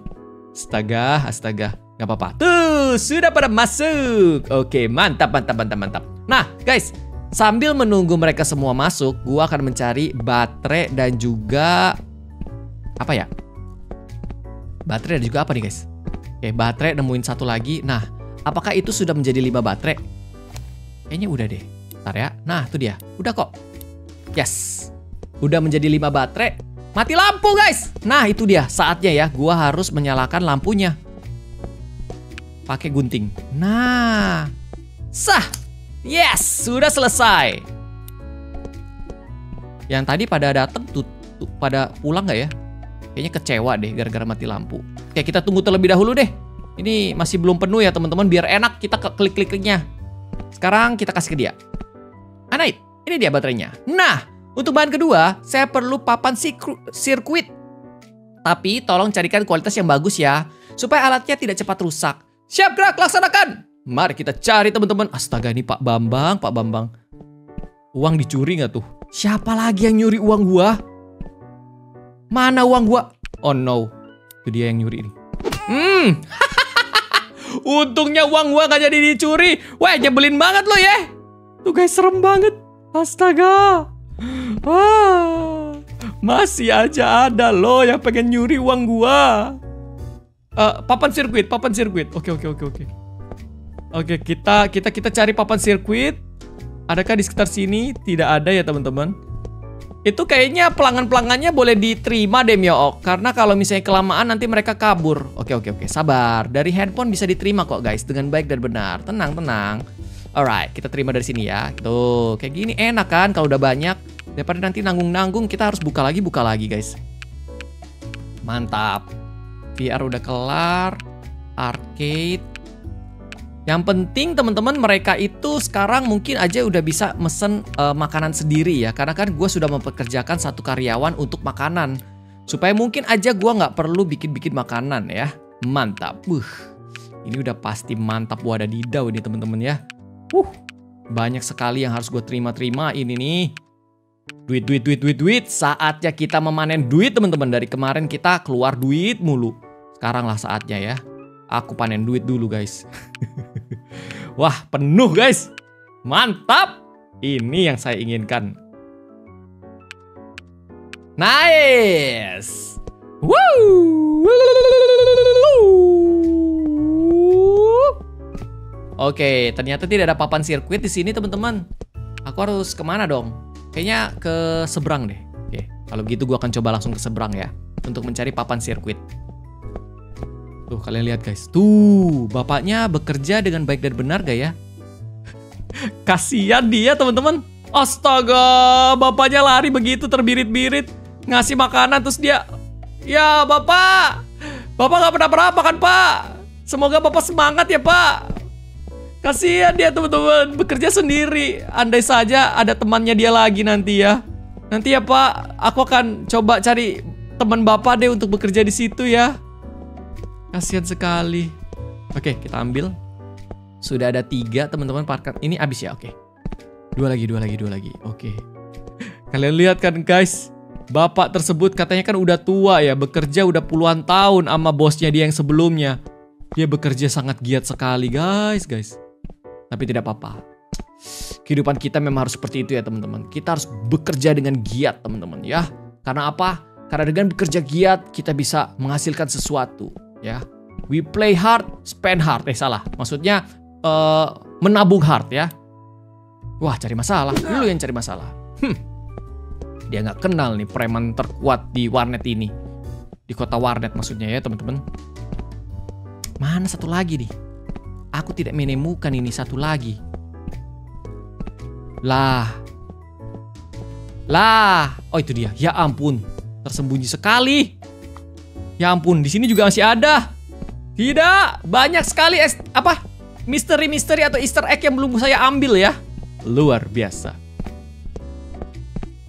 Astaga, astaga. Gak apa-apa. Tuh, sudah pada masuk. Oke, mantap, mantap, mantap, mantap. Nah guys, sambil menunggu mereka semua masuk, gua akan mencari baterai dan juga apa ya? Baterai dan juga apa nih guys? Oke, baterai nemuin 1 lagi. Nah, apakah itu sudah menjadi 5 baterai? Kayaknya udah deh. Bentar ya. Nah, itu dia. Udah kok. Yes. Udah menjadi 5 baterai. Mati lampu guys. Nah, itu dia. Saatnya ya. Gua harus menyalakan lampunya. Pakai gunting. Nah. Sah. Yes, sudah selesai. Yang tadi pada datang tuh pada pulang nggak ya? Kayaknya kecewa deh gara-gara mati lampu. Oke, kita tunggu terlebih dahulu deh. Ini masih belum penuh ya teman-teman. Biar enak kita klik-kliknya. Sekarang kita kasih ke dia. Anait, ini dia baterainya. Nah, untuk bahan kedua saya perlu papan sirkuit. Tapi tolong carikan kualitas yang bagus ya, supaya alatnya tidak cepat rusak. Siap gerak, laksanakan. Mari kita cari teman-teman. Astaga, ini Pak Bambang, Pak Bambang. Uang dicuri nggak tuh? Siapa lagi yang nyuri uang gua? Mana uang gua? Oh no, itu dia yang nyuri ini. Untungnya uang gua gak jadi dicuri. Wah, nyebelin banget lo ya. Tuh guys, serem banget. Astaga. Ah, masih aja ada lo yang pengen nyuri uang gua. Papan sirkuit, papan sirkuit. Oke. Oke, kita cari papan sirkuit. Adakah di sekitar sini? Tidak ada ya teman-teman. Itu kayaknya pelanggan-pelanggannya boleh diterima deh Miaok. Karena kalau misalnya kelamaan nanti mereka kabur. Oke, sabar. Dari handphone bisa diterima kok guys. Dengan baik dan benar. Tenang, tenang. Alright, kita terima dari sini ya. Tuh, kayak gini enak kan kalau udah banyak. Daripada nanti nanggung-nanggung, kita harus buka lagi guys. Mantap. VR udah kelar. Arcade. Yang penting teman-teman mereka itu sekarang mungkin aja udah bisa mesen makanan sendiri ya. Karena kan gue sudah mempekerjakan 1 karyawan untuk makanan. Supaya mungkin aja gue nggak perlu bikin-bikin makanan ya. Mantap. Ini udah pasti mantap wadadidau nih teman-teman ya. Banyak sekali yang harus gue terima-terima ini nih. Duit. Saatnya kita memanen duit teman-teman. Dari kemarin kita keluar duit mulu. Sekarang lah saatnya ya. Aku panen duit dulu guys. Wah, penuh guys. Mantap. Ini yang saya inginkan. Nice. Oke, ternyata tidak ada papan sirkuit di sini teman-teman. Aku harus kemana dong? Kayaknya ke seberang deh. Oke, kalau gitu gue akan coba langsung ke seberang ya, untuk mencari papan sirkuit. Tuh, kalian lihat guys. Tuh, bapaknya bekerja dengan baik dan benar gak ya? Kasihan dia teman-teman. Astaga, bapaknya lari begitu terbirit-birit. Ngasih makanan terus dia... Ya, bapak! Bapak gak pernah berapa kan, pak? Semoga bapak semangat ya, pak. Kasihan dia teman-teman, bekerja sendiri. Andai saja ada temannya dia lagi nanti ya. Nanti ya, pak. Aku akan coba cari teman bapak deh untuk bekerja di situ ya. Kasihan sekali. Oke, kita ambil. Sudah ada 3 teman-teman parkat. Ini abis ya, oke. 2 lagi. Oke. Kalian lihat kan guys, bapak tersebut katanya kan udah tua ya, bekerja udah puluhan tahun sama bosnya dia yang sebelumnya. Dia bekerja sangat giat sekali guys. Tapi tidak apa-apa. Kehidupan kita memang harus seperti itu ya teman-teman. Kita harus bekerja dengan giat teman-teman ya. Karena apa? Karena dengan bekerja giat kita bisa menghasilkan sesuatu. Ya, we play hard, spend hard. Salah. Maksudnya menabung hard ya. Wah, cari masalah. Lu yang cari masalah. Dia nggak kenal nih preman terkuat di warnet ini. Di kota warnet maksudnya ya teman-teman. Mana satu lagi nih? Aku tidak menemukan ini satu lagi. Lah. Oh itu dia. Ya ampun, tersembunyi sekali. Ya ampun, di sini juga masih ada. Tidak, banyak sekali misteri-misteri atau Easter egg yang belum saya ambil ya. Luar biasa.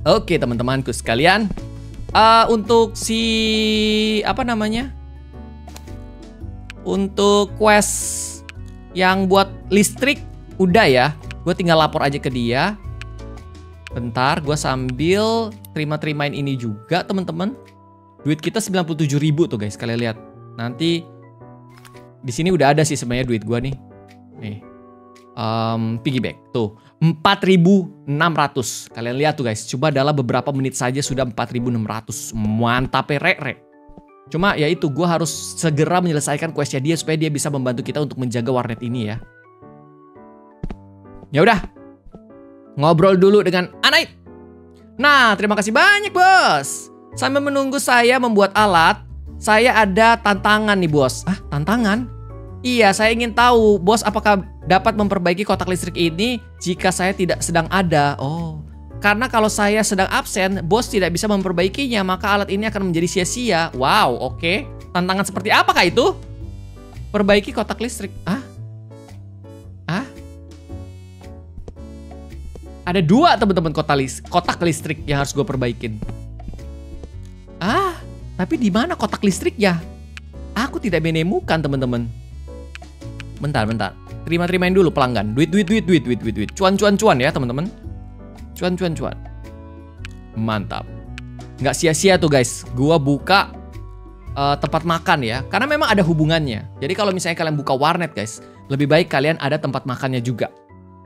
Oke, teman-temanku sekalian, untuk untuk quest yang buat listrik udah ya. Gue tinggal lapor aja ke dia. Bentar, gue sambil terima-terimain ini juga, teman-teman. Duit kita 97.000 tuh guys, kalian lihat. Nanti di sini udah ada sih sebenarnya duit gua nih. Nih. Piggyback tuh 4.600. Kalian lihat tuh guys, coba dalam beberapa menit saja sudah 4.600. Mantap rek. Cuma ya itu, gua harus segera menyelesaikan questnya dia supaya dia bisa membantu kita untuk menjaga warnet ini ya. Ya udah. Ngobrol dulu dengan Anait. Nah, terima kasih banyak, Bos. Sambil menunggu saya membuat alat, saya ada tantangan nih bos. Ah, tantangan? Iya, saya ingin tahu bos apakah dapat memperbaiki kotak listrik ini jika saya tidak sedang ada. Oh, karena kalau saya sedang absen, bos tidak bisa memperbaikinya, maka alat ini akan menjadi sia-sia. Wow, oke. Tantangan seperti apakah itu? Perbaiki kotak listrik. Ah? Ada 2 teman-teman kotak listrik yang harus gue perbaikin. Ah, tapi di mana kotak listriknya? Aku tidak menemukan, teman-teman. Bentar. Terima-terimain dulu pelanggan. Duit. Cuan ya, teman-teman. Cuan. Mantap. Nggak sia-sia tuh, guys. Gua buka tempat makan ya. Karena memang ada hubungannya. Jadi kalau misalnya kalian buka warnet, guys, lebih baik kalian ada tempat makannya juga.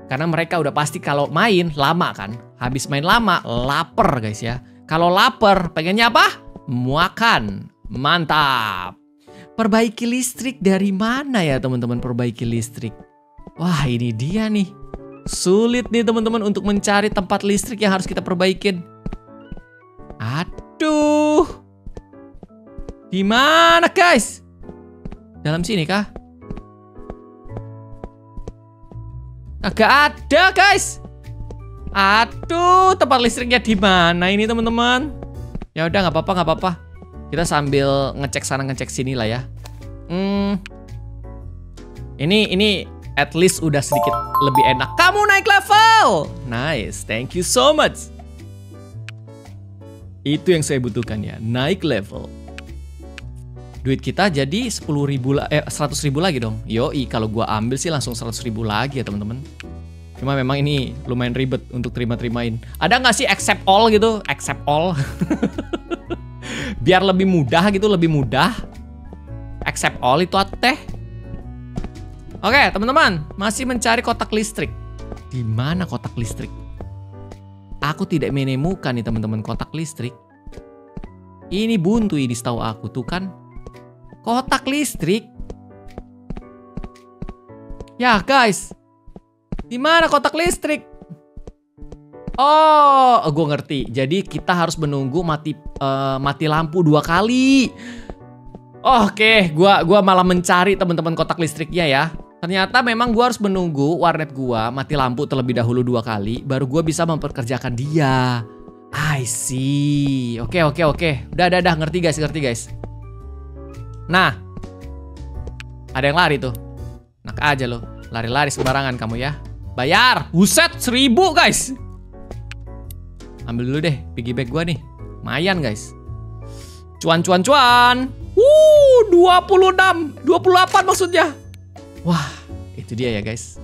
Karena mereka udah pasti kalau main lama kan. Habis main lama, lapar, guys ya. Kalau lapar, pengennya apa? Makan. Mantap. Perbaiki listrik dari mana ya teman-teman? Perbaiki listrik. Wah, ini dia nih. Sulit nih teman-teman untuk mencari tempat listrik yang harus kita perbaikin. Aduh. Di mana, guys? Dalam sini kah? Agak ada, guys. Aduh, tempat listriknya di mana ini teman-teman? Ya udah nggak apa-apa. Kita sambil ngecek sana ngecek sini lah ya. Ini at least udah sedikit lebih enak. Kamu naik level. Nice, thank you so much. Itu yang saya butuhkan ya, naik level. Duit kita jadi 100.000 lagi dong. Yoi, kalau gua ambil sih langsung 100.000 lagi ya teman-teman. Cuma memang ini lumayan ribet untuk terima-terimain. Ada nggak sih accept all gitu? Accept all. Biar lebih mudah gitu, lebih mudah. Accept all itu teh. Oke, teman-teman. Masih mencari kotak listrik. Di mana kotak listrik? Aku tidak menemukan nih teman-teman kotak listrik. Ini buntu ini setahu aku tuh kan. Kotak listrik. Ya guys. Di mana kotak listrik? Oh, gue ngerti. Jadi kita harus menunggu mati lampu 2 kali. Oke, gua malah mencari teman-teman kotak listriknya ya. Ternyata memang gua harus menunggu warnet gua mati lampu terlebih dahulu 2 kali, baru gua bisa memperkerjakan dia. I see. Oke. Udah, ngerti guys. Nah, ada yang lari tuh. Enak aja loh, lari-lari sembarangan kamu ya. Bayar, buset 1000 guys. Ambil dulu deh piggyback gua nih. Lumayan guys. Cuan. 26, 28 maksudnya. Wah, itu dia ya guys.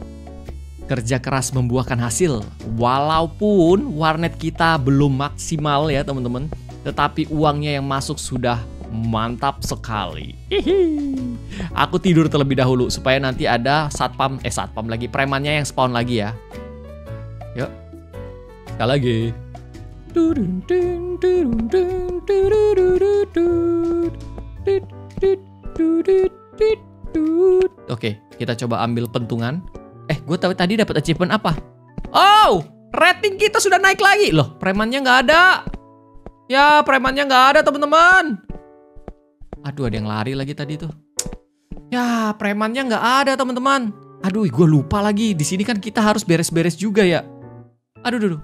Kerja keras membuahkan hasil. Walaupun warnet kita belum maksimal ya teman-teman, tetapi uangnya yang masuk sudah mantap sekali. Hihi. Aku tidur terlebih dahulu supaya nanti ada satpam lagi, premannya yang spawn lagi ya. Yuk. Sekali lagi. Oke, kita coba ambil pentungan. Gue tahu tadi dapat achievement apa? Oh, rating kita sudah naik lagi loh. Premannya nggak ada. Ya, premannya nggak ada teman-teman. Aduh, ada yang lari lagi tadi tuh. Ya, premannya nggak ada teman-teman. Aduh, gue lupa lagi. Di sini kan kita harus beres-beres juga ya. Aduh.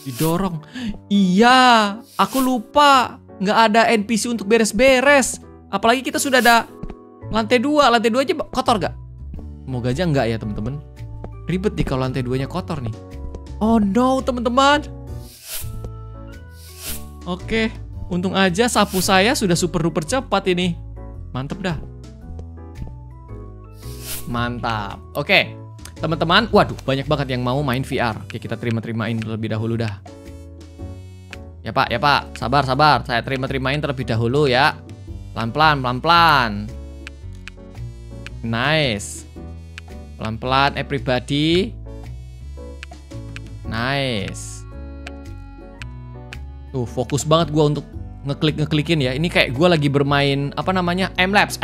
Didorong. Iya, aku lupa. Nggak ada NPC untuk beres-beres. Apalagi kita sudah ada lantai 2. Lantai 2 aja kotor gak? Semoga aja nggak ya teman-teman. Ribet nih kalau lantai 2-nya kotor nih. Oh no teman-teman. Oke, untung aja sapu saya sudah super duper cepat ini. Mantep dah. Mantap. Oke. Teman-teman, waduh banyak banget yang mau main VR. Oke, kita terima-terimain terlebih dahulu dah. Ya pak, sabar. Saya terima-terimain terlebih dahulu ya. Pelan-pelan. Nice. Pelan-pelan everybody. Nice. Tuh, fokus banget gue untuk ngeklik-ngeklikin ya. Ini kayak gue lagi bermain, apa namanya, M-Labs.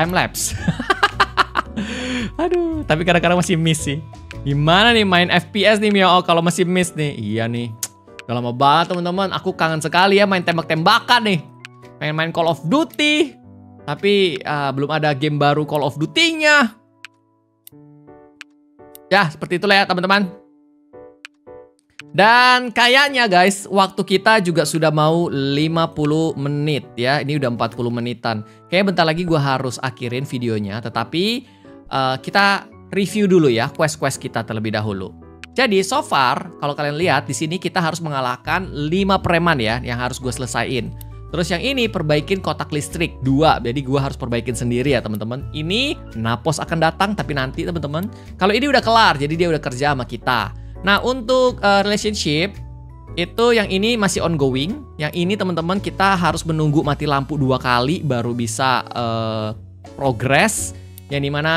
Aduh, tapi kadang-kadang masih miss sih. Gimana nih main FPS nih Miaok kalau masih miss nih? Iya nih. Udah lama banget teman-teman. Aku kangen sekali ya main tembak-tembakan nih. Pengen main Call of Duty. Tapi belum ada game baru Call of Duty-nya. Ya, seperti itulah ya teman-teman. Dan kayaknya guys, waktu kita juga sudah mau 50 menit ya. Ini udah 40 menitan. Kayaknya bentar lagi gue harus akhirin videonya. Tetapi kita review dulu ya quest-quest kita terlebih dahulu. Jadi so far kalau kalian lihat di sini kita harus mengalahkan 5 preman ya yang harus gue selesain. Terus yang ini perbaikin kotak listrik 2. Jadi gue harus perbaikin sendiri ya teman-teman. Ini Napos akan datang tapi nanti teman-teman. Kalau ini udah kelar jadi dia udah kerja sama kita. Nah untuk relationship itu yang ini masih ongoing. Yang ini teman-teman kita harus menunggu mati lampu 2 kali baru bisa progress. Yang dimana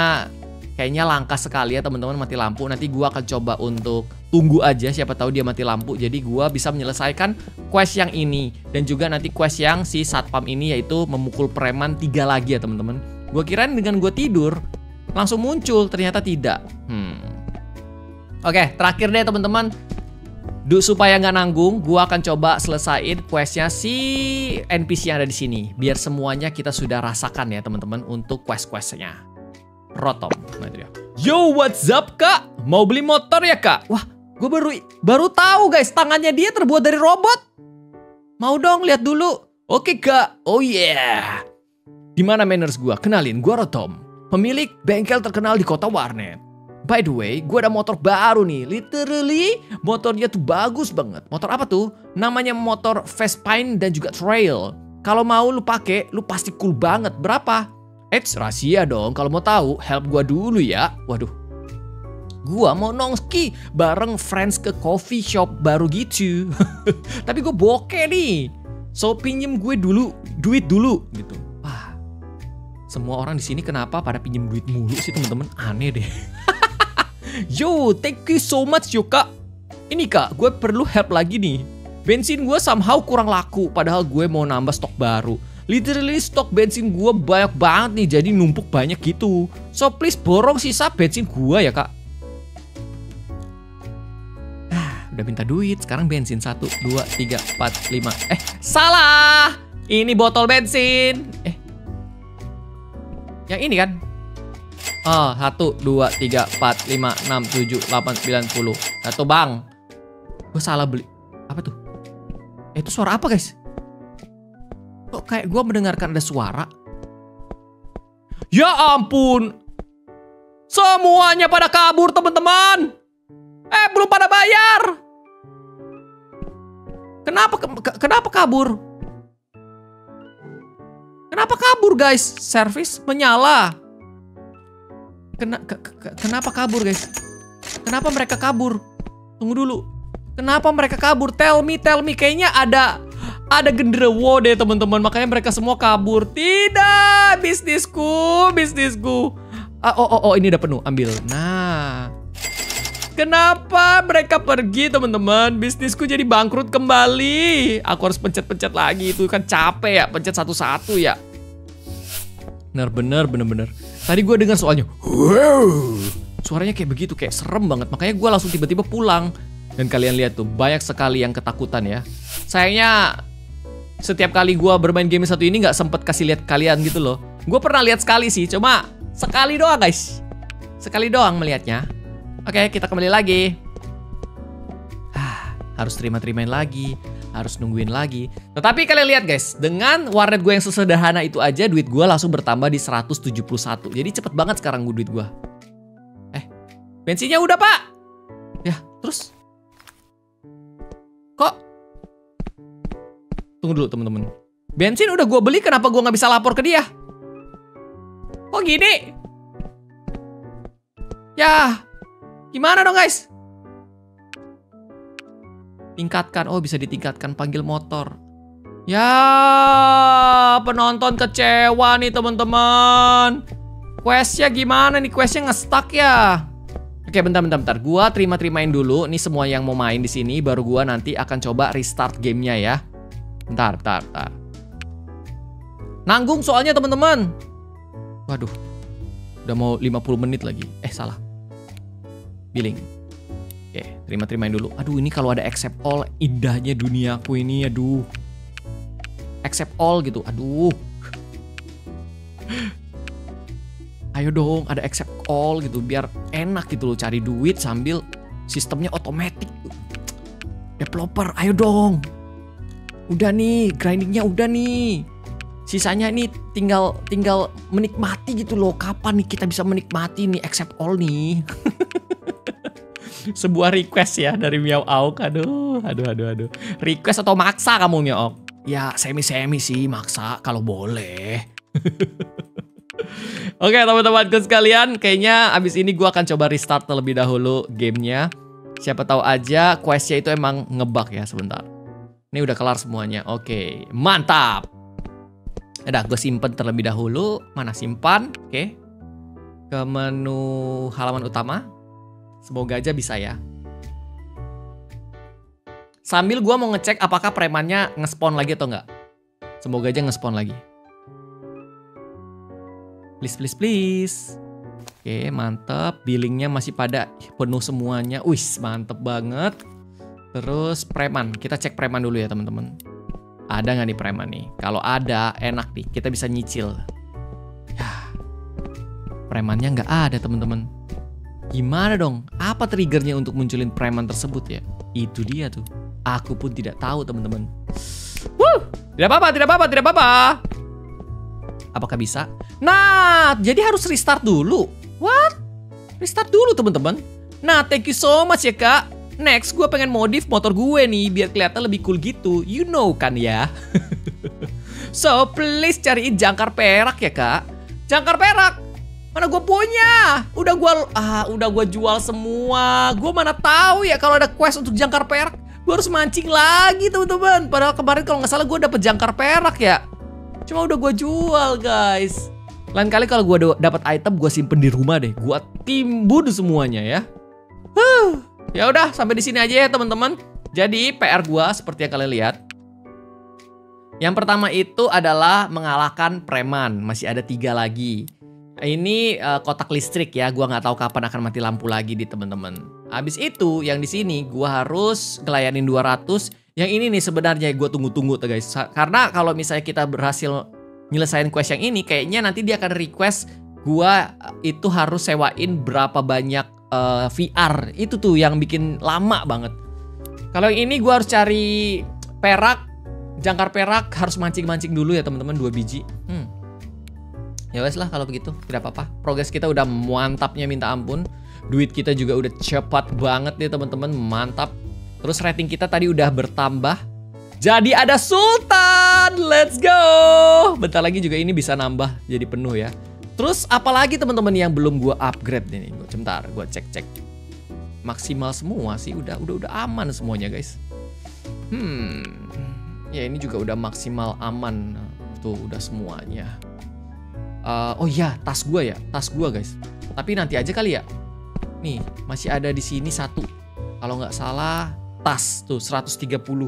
kayaknya langka sekali ya teman-teman mati lampu. Nanti gua akan coba untuk tunggu aja siapa tahu dia mati lampu. Jadi gua bisa menyelesaikan quest yang ini. Dan juga nanti quest yang si satpam ini yaitu memukul preman 3 lagi ya teman-teman. Gua kirain dengan gua tidur langsung muncul, ternyata tidak. Oke, terakhir deh teman-teman. Supaya nggak nanggung, gua akan coba selesain questnya si NPC yang ada di sini. Biar semuanya kita sudah rasakan ya teman-teman untuk quest-questnya. Rotom. Nah, itu dia. Yo, what's up, Kak? Mau beli motor ya, Kak? Wah, gue baru tahu, guys. Tangannya dia terbuat dari robot. Mau dong, lihat dulu. Oke, Kak. Oh, yeah. Gimana manners gue? Kenalin, gue Rotom. Pemilik bengkel terkenal di kota Warnet. By the way, gue ada motor baru nih. Literally, motornya tuh bagus banget. Motor apa tuh? Namanya motor Vespaine dan juga Trail. Kalau mau lu pake, lu pasti cool banget. Berapa? Eits, rahasia dong. Kalau mau tahu, help gua dulu ya. Waduh. Gua mau nongski bareng friends ke coffee shop baru gitu. Tapi gue bokeh nih. So pinjem gue dulu, duit dulu gitu. Wah. Semua orang di sini kenapa pada pinjem duit mulu sih, teman-teman? Aneh deh. Yo, thank you so much yo, Kak. Ini, Kak, gue perlu help lagi nih. Bensin gue somehow kurang laku padahal gue mau nambah stok baru. Literally stok bensin gue banyak banget nih, jadi numpuk banyak gitu. So please borong sisa bensin gue ya, Kak. Udah minta duit, sekarang bensin. 1, 2, 3, 4, 5. Eh, salah! Ini botol bensin. Eh, yang ini kan? Oh, 1, 2, 3, 4, 5, 6, 7, 8, 9, 10. Atau bang, gue salah beli. Apa tuh? Eh, itu suara apa guys? Kok kayak gue mendengarkan ada suara? Ya ampun, semuanya pada kabur teman-teman. Eh, belum pada bayar. Kenapa kabur? Kenapa kabur guys? Servis menyala. Kenapa kabur guys? Kenapa mereka kabur? Tunggu dulu. Kenapa mereka kabur? Tell me. Kayaknya ada genderuwo deh teman-teman, makanya mereka semua kabur. Tidak, bisnisku. Oh, ini udah penuh, ambil. Nah, kenapa mereka pergi teman-teman? Bisnisku jadi bangkrut kembali. Aku harus pencet-pencet lagi, itu kan capek ya, pencet satu-satu ya. Bener. Tadi gue dengar soalnya, wow, suaranya kayak begitu, kayak serem banget. Makanya gue langsung tiba-tiba pulang. Dan kalian lihat tuh, banyak sekali yang ketakutan ya. Sayangnya, setiap kali gue bermain game satu ini gak sempet kasih lihat kalian gitu loh. Gue pernah lihat sekali sih, cuma sekali doang guys. Sekali doang melihatnya. Oke, kita kembali lagi. Harus terima-terimain lagi. Harus nungguin lagi. Tetapi kalian lihat guys, dengan warnet gue yang sesederhana itu aja, duit gue langsung bertambah di 171. Jadi cepet banget sekarang duit gue. Eh, bensinnya udah pak. Ya, terus? Kok? Tunggu dulu teman-teman. Bensin udah gue beli, kenapa gue nggak bisa lapor ke dia? Kok gini? Yah, gimana dong guys? Tingkatkan, oh bisa ditingkatkan, panggil motor. Ya, penonton kecewa nih teman-teman. Questnya gimana nih? Questnya nge-stuck ya? Oke, bentar. Gua terima-terimain dulu nih semua yang mau main di sini, baru gua nanti akan coba restart gamenya ya. Bentar. Nanggung soalnya teman-teman. Waduh. Udah mau 50 menit lagi. Eh, salah. Billing. Oke, terima-terimain dulu. Aduh, ini kalau ada accept all, indahnya duniaku ini, aduh. Accept all gitu. Aduh. Ayo dong, ada accept all gitu, biar enak gitu loh cari duit sambil sistemnya otomatis. Developer, ayo dong. Udah nih, grindingnya udah nih. Sisanya nih tinggal menikmati gitu loh. Kapan nih kita bisa menikmati nih accept all nih? Sebuah request ya dari MiawAug. Aduh. Request atau maksa kamu Miaok? Ya semi-semi sih, maksa kalau boleh. Oke teman-temanku sekalian, kayaknya abis ini gue akan coba restart terlebih dahulu gamenya. Siapa tahu aja questnya itu emang ngebug ya. Sebentar. Ini udah kelar semuanya. Oke, mantap. Udah, gue simpen terlebih dahulu. Mana simpan? Oke, ke menu halaman utama. Semoga aja bisa ya. Sambil gue mau ngecek apakah premannya nge-spawn lagi atau enggak. Semoga aja nge-spawn lagi. Please. Oke, mantep. Billingnya masih pada penuh semuanya. Wis, mantep banget. Terus preman. Kita cek preman dulu ya teman-teman. Ada nggak nih preman nih? Kalau ada, enak nih. Kita bisa nyicil. Yah, premannya nggak ada teman-teman. Gimana dong? Apa triggernya untuk munculin preman tersebut ya? Itu dia tuh. Aku pun tidak tahu teman-teman. Tidak apa-apa. Apakah bisa? Nah, jadi harus restart dulu. What? Restart dulu teman-teman. Nah, thank you so much ya kak. Next, gue pengen modif motor gue nih biar kelihatan lebih cool gitu. You know kan ya. So, please cariin jangkar perak ya kak. Jangkar perak? Mana gue punya? Udah gue jual semua. Gue mana tahu ya kalau ada quest untuk jangkar perak. Gue harus mancing lagi teman-teman. Padahal kemarin kalau nggak salah gue dapet jangkar perak ya. Cuma udah gue jual guys. Lain kali kalau gue dapat item gue simpen di rumah deh. Gue timbun semuanya ya. Ya udah sampai di sini aja ya teman-teman. Jadi PR gue seperti yang kalian lihat. Yang pertama itu adalah mengalahkan preman. Masih ada 3 lagi. Ini kotak listrik ya. Gue nggak tahu kapan akan mati lampu lagi di teman-teman. Habis itu yang di sini gua harus ngelayanin 200. Yang ini nih sebenarnya gua tunggu-tunggu tuh guys. Karena kalau misalnya kita berhasil nyelesain quest yang ini, kayaknya nanti dia akan request gua itu harus sewain berapa banyak VR. Itu tuh yang bikin lama banget. Kalau yang ini gua harus cari perak, jangkar perak, harus mancing-mancing dulu ya teman-teman, 2 biji. Ya wes lah kalau begitu, tidak apa-apa. Progres kita udah mantapnya minta ampun. Duit kita juga udah cepat banget nih teman-teman, mantap. Terus rating kita tadi udah bertambah. Jadi ada Sultan, let's go. Bentar lagi juga ini bisa nambah jadi penuh ya. Terus apalagi teman-teman yang belum gua upgrade nih, bentar gua cek-cek. Maksimal semua sih, udah aman semuanya guys. Ya ini juga udah maksimal aman. Tuh udah semuanya. Oh iya, tas gua ya, guys. Tapi nanti aja kali ya. Nih, masih ada di sini satu. Kalau nggak salah, tas tuh 130.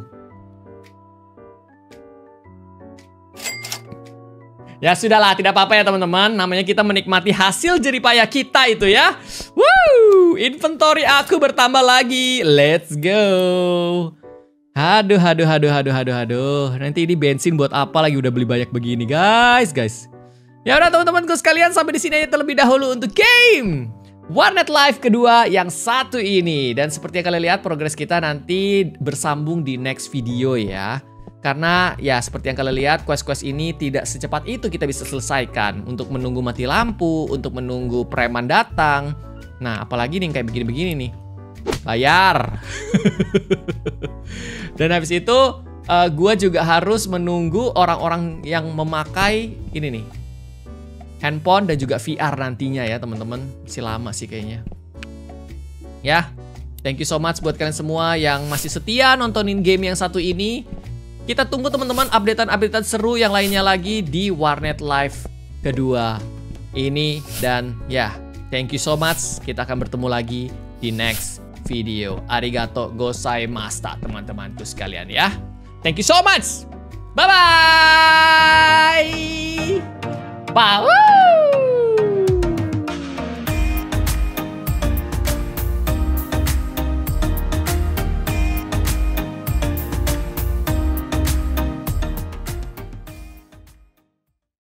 Ya sudahlah, tidak apa-apa ya teman-teman. Namanya kita menikmati hasil jeripaya kita itu ya. Woo, inventory aku bertambah lagi. Let's go. Aduh. Nanti ini bensin buat apa lagi, udah beli banyak begini, guys. Ya udah teman-temanku sekalian, sampai di sini aja terlebih dahulu untuk game Warnet Life kedua yang satu ini. Dan seperti yang kalian lihat, progres kita nanti bersambung di next video ya. Karena ya seperti yang kalian lihat, quest-quest ini tidak secepat itu kita bisa selesaikan. Untuk menunggu mati lampu, untuk menunggu preman datang. Nah apalagi nih kayak begini-begini nih, bayar. Dan habis itu gue juga harus menunggu orang-orang yang memakai ini nih, handphone dan juga VR nantinya ya teman-teman. Masih lama sih kayaknya. Ya, thank you so much buat kalian semua yang masih setia nontonin game yang satu ini. Kita tunggu teman-teman updatean seru yang lainnya lagi di Warnet Life kedua ini. Dan ya, thank you so much. Kita akan bertemu lagi di next video. Arigato gozaimashita teman-temanku sekalian ya. Thank you so much. Bye-bye.